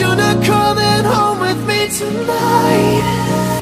you're not coming home with me tonight.